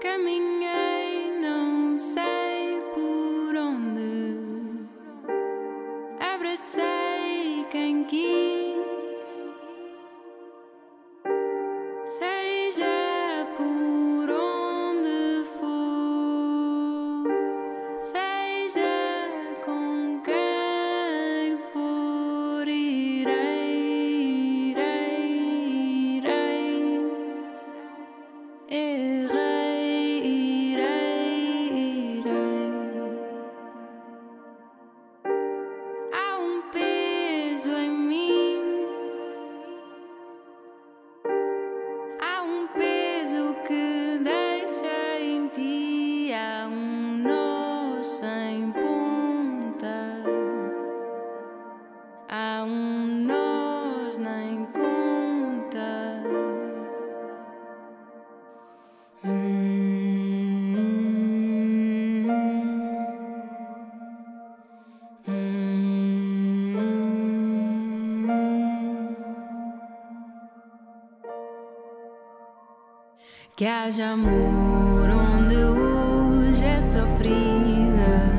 Caminhei, não sei por onde, abracei quem quis, seja por onde for, seja com quem for, irei, irei, irei, errei. Em mim há peso que deixa em ti, há nó sem ponta, há nó nem conta. Que haja amor onde hoje é sofrida.